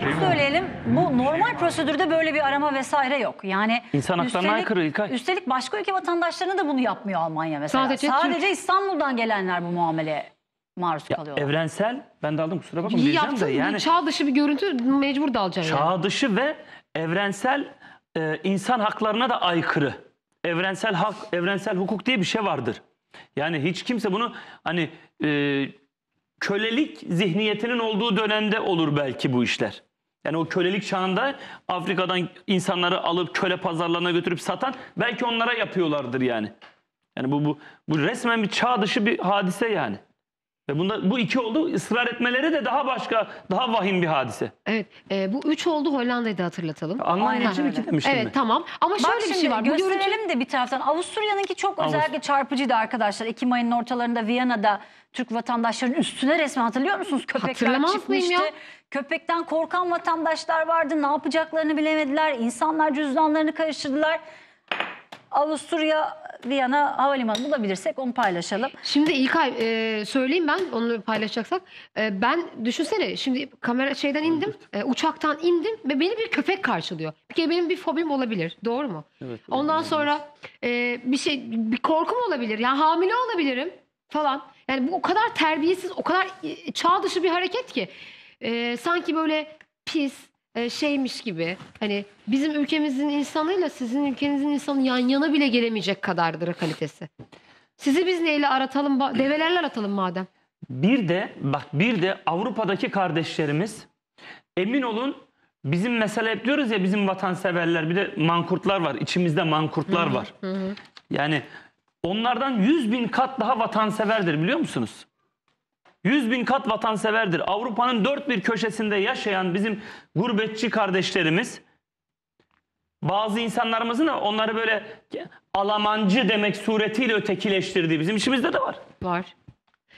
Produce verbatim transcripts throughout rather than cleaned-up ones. Şunu söyleyelim, bu normal prosedürde böyle bir arama vesaire yok. Yani İnsan haklarına aykırı İlkay. Üstelik başka ülke vatandaşlarına da bunu yapmıyor Almanya mesela. Sadece, Sadece Türk... İstanbul'dan gelenler bu muameleye maruz ya, kalıyorlar. Evrensel, ben de aldım kusura bakma. İyi yaptın, yani, çağ dışı bir görüntü mecbur da alacaksın. Çağ yani. dışı ve evrensel e, insan haklarına da aykırı. Evrensel hak, evrensel hukuk diye bir şey vardır. Yani hiç kimse bunu hani... E, kölelik zihniyetinin olduğu dönemde olur belki bu işler. Yani o kölelik çağında Afrika'dan insanları alıp köle pazarlarına götürüp satan belki onlara yapıyorlardır yani. Yani bu bu, bu resmen bir çağ dışı bir hadise yani. Ve bunda bu iki oldu, ısrar etmeleri de daha başka, daha vahim bir hadise. Evet, e, bu üç oldu, Hollanda'yı da hatırlatalım. Almanya için iki demiştim. Evet, mi? Tamam. Ama şöyle Bak bir şimdi, şey var. Bu görelim de bir taraftan. Avusturya'nınki çok Avusturya. özellikle çarpıcıydı arkadaşlar. Ekim ayının ortalarında Viyana'da Türk vatandaşların üstüne resmen, hatırlıyor musunuz? Köpekler çıkmıştı. Ya? Köpekten korkan vatandaşlar vardı. Ne yapacaklarını bilemediler. İnsanlar cüzdanlarını karıştırdılar. Avusturya, Viyana havalimanı bulabilirsek onu paylaşalım. Şimdi İlkay e, söyleyeyim ben onu paylaşacaksak. E, ben düşünsene şimdi kamera şeyden indim, e, uçaktan indim ve beni bir köpek karşılıyor. Bir kere benim bir fobim olabilir, doğru mu? Evet, Ondan evet. sonra e, bir şey, bir korkum olabilir. Yani hamile olabilirim falan. Yani bu o kadar terbiyesiz, o kadar çağ dışı bir hareket ki e, sanki böyle pis şeymiş gibi, hani bizim ülkemizin insanıyla sizin ülkenizin insanı yan yana bile gelemeyecek kadardır kalitesi. Sizi biz neyle aratalım, develerle aratalım madem. Bir de bak bir de Avrupa'daki kardeşlerimiz, emin olun bizim mesela hep diyoruz ya, bizim vatanseverler, bir de mankurtlar var, içimizde mankurtlar Hı-hı. var. Hı-hı. Yani onlardan yüz bin kat daha vatanseverdir, biliyor musunuz? yüz bin kat vatanseverdir. Avrupa'nın dört bir köşesinde yaşayan bizim gurbetçi kardeşlerimiz, bazı insanlarımızın da onları böyle Almancı demek suretiyle ötekileştirdiği bizim içimizde de var. Var.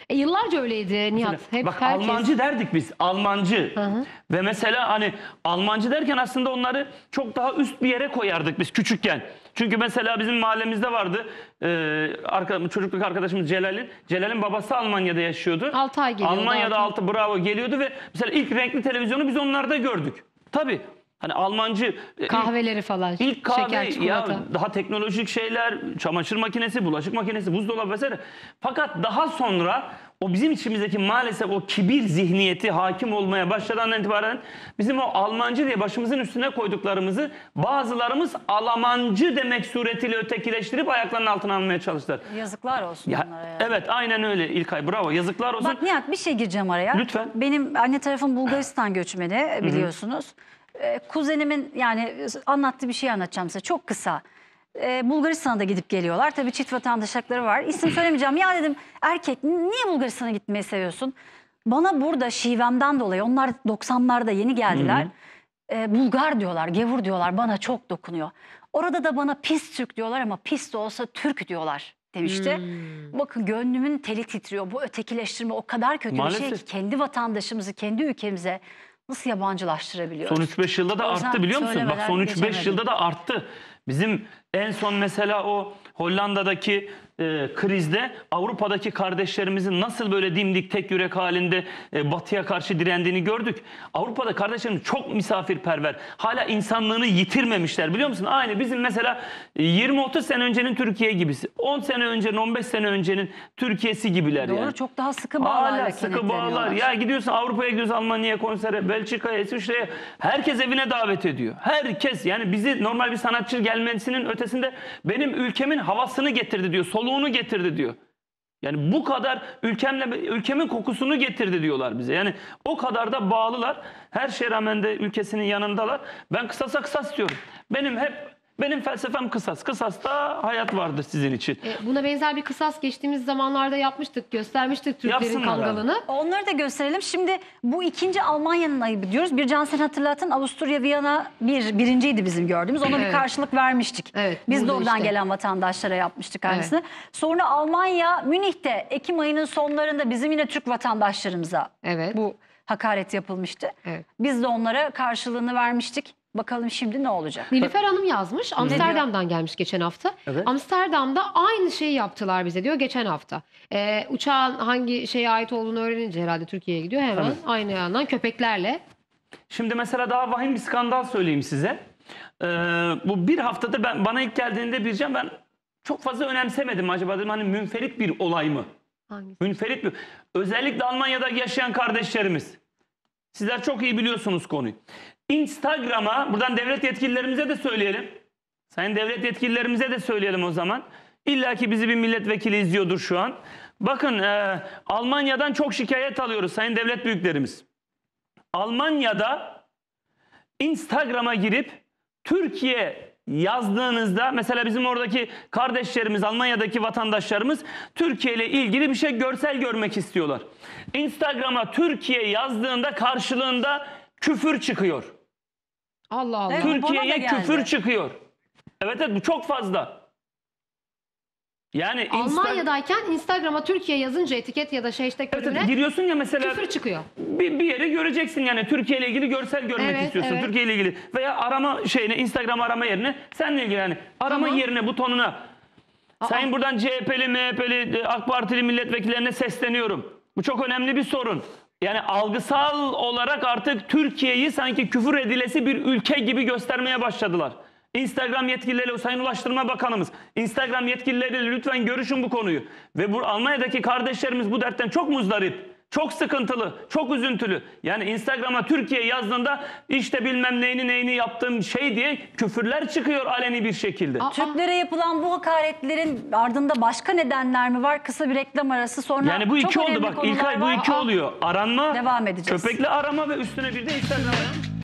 E, yıllarca öyleydi Nihat. Mesela, hep bak herkes... Almancı derdik biz. Almancı. Hı hı. Ve mesela hani Almancı derken aslında onları çok daha üst bir yere koyardık biz küçükken. Çünkü mesela bizim mahallemizde vardı. E, çocukluk arkadaşımız Celal'in. Celal'in babası Almanya'da yaşıyordu. altı ay geliyordu. Almanya'da altı bravo geliyordu ve mesela ilk renkli televizyonu biz onlarda gördük. Tabii. Hani Almancı... Kahveleri falan. İlk kahve, şeker, çikolata. Ya daha teknolojik şeyler, çamaşır makinesi, bulaşık makinesi, buzdolabı vesaire. Fakat daha sonra o bizim içimizdeki maalesef o kibir zihniyeti hakim olmaya başladığından itibaren bizim o Almancı diye başımızın üstüne koyduklarımızı bazılarımız Almancı demek suretiyle ötekileştirip ayaklarının altına almaya çalıştılar. Yazıklar olsun ya, onlara. Yani. Evet, aynen öyle İlkay, bravo, yazıklar olsun. Bak Nihat, bir şey gireceğim araya. Lütfen. Benim anne tarafım Bulgaristan göçmeni, biliyorsunuz. Kuzenimin yani anlattığı bir şey anlatacağım size. Çok kısa. Ee, Bulgaristan'a da gidip geliyorlar. Tabii çift vatandaşlıkları var. İsim söylemeyeceğim. Ya dedim, erkek niye Bulgaristan'a gitmeyi seviyorsun? Bana burada şivemden dolayı, onlar doksanlarda yeni geldiler. Ee, Bulgar diyorlar, gevur diyorlar. Bana çok dokunuyor. Orada da bana pis Türk diyorlar ama pis de olsa Türk diyorlar demişti. Hmm. Bakın gönlümün teli titriyor. Bu ötekileştirme o kadar kötü Maalesef. bir şey ki kendi vatandaşımızı, kendi ülkemize nasıl yabancılaştırabiliyoruz? Son üç beş yılda da arttı, biliyor musun? Bak son üç beş yılda da arttı. Bizim en son mesela o Hollanda'daki e, krizde Avrupa'daki kardeşlerimizin nasıl böyle dimdik tek yürek halinde e, batıya karşı direndiğini gördük. Avrupa'da kardeşlerimiz çok misafirperver. Hala insanlığını yitirmemişler, biliyor musun? Aynı bizim mesela yirmi otuz sene öncenin Türkiye gibisi. on sene öncenin, on beş sene öncenin Türkiye'si gibiler. Doğru, yani. Çok daha sıkı bağlar. Hala sıkı bağlar. Ya gidiyorsun Avrupa'ya, gidiyoruz Almanya'ya, konsere, Belçika'ya, İsviçre'ye. Herkes evine davet ediyor. Herkes, yani bizi normal bir sanatçı gelmesinin ötesinde benim ülkemin havasını getirdi diyor, soluğunu getirdi diyor. Yani bu kadar ülkemle, ülkemin kokusunu getirdi diyorlar bize. Yani o kadar da bağlılar. Her şeye rağmen de ülkesinin yanındalar. Ben kısasa kısas diyorum. Benim hep benim felsefem kısas. Kısasta hayat vardır sizin için. E, buna benzer bir kısas geçtiğimiz zamanlarda yapmıştık, göstermiştik Türklerin kangalını. Onları da gösterelim. Şimdi bu ikinci Almanya'nın ayıbı diyoruz. Bir can sen hatırlatın, Avusturya, Viyana bir, birinciydi bizim gördüğümüz. Ona evet. bir karşılık vermiştik. Evet, biz de oradan işte. gelen vatandaşlara yapmıştık aynısını. Evet. Sonra Almanya, Münih'te Ekim ayının sonlarında bizim yine Türk vatandaşlarımıza evet. bu hakaret yapılmıştı. Evet. Biz de onlara karşılığını vermiştik. Bakalım şimdi ne olacak? Nilüfer Hanım yazmış. Amsterdam'dan gelmiş geçen hafta. Evet. Amsterdam'da aynı şeyi yaptılar bize diyor geçen hafta. Ee, uçağın hangi şeye ait olduğunu öğrenince herhalde Türkiye'ye gidiyor hemen. Evet. Aynı yandan köpeklerle. Şimdi mesela daha vahim bir skandal söyleyeyim size. Ee, bu bir haftadır ben, bana ilk geldiğinde Bircan, ben çok fazla önemsemedim. Acaba dedim hani münferit bir olay mı? Hangisi? Münferit bir. Özellikle Almanya'da yaşayan kardeşlerimiz. Sizler çok iyi biliyorsunuz konuyu. Instagram'a, buradan devlet yetkililerimize de söyleyelim. Sayın devlet yetkililerimize de söyleyelim o zaman. İlla ki bizi bir milletvekili izliyordur şu an. Bakın e, Almanya'dan çok şikayet alıyoruz sayın devlet büyüklerimiz. Almanya'da Instagram'a girip Türkiye yazdığınızda, mesela bizim oradaki kardeşlerimiz, Almanya'daki vatandaşlarımız Türkiye ile ilgili bir şey, görsel görmek istiyorlar. Instagram'a Türkiye yazdığında karşılığında küfür çıkıyor. Allah Allah. Türkiye'ye küfür çıkıyor. Evet evet, bu çok fazla. Yani Almanya'dayken Insta... Instagram'a Türkiye yazınca etiket ya da şey işte bölümüne, evet, giriyorsun ya mesela, küfür çıkıyor. Bir, bir yeri göreceksin yani, Türkiye ile ilgili görsel görmek evet, istiyorsun. Evet. Türkiye ile ilgili veya arama şeyine, Instagram arama yerine, seninle ilgili yani arama tamam. yerine butonuna. Aa. Sayın buradan C H P'li, M H P'li, AK Partili milletvekillerine sesleniyorum. Bu çok önemli bir sorun. Yani algısal olarak artık Türkiye'yi sanki küfür edilesi bir ülke gibi göstermeye başladılar. Instagram yetkilileriyle, Sayın Ulaştırma Bakanımız, Instagram yetkilileriyle lütfen görüşün bu konuyu. Ve bu Almanya'daki kardeşlerimiz bu dertten çok muzdarip, çok sıkıntılı, çok üzüntülü. Yani Instagram'a Türkiye yazdığında işte bilmem neyini neyini yaptığım şey diye küfürler çıkıyor aleni bir şekilde. Aa, Türklere yapılan bu hakaretlerin ardında başka nedenler mi var? Kısa bir reklam arası sonra. Yani bu iki oldu bak İlkay, bu iki oluyor. Aranma, devam edeceğiz. Köpekli arama ve üstüne bir de Instagram'a.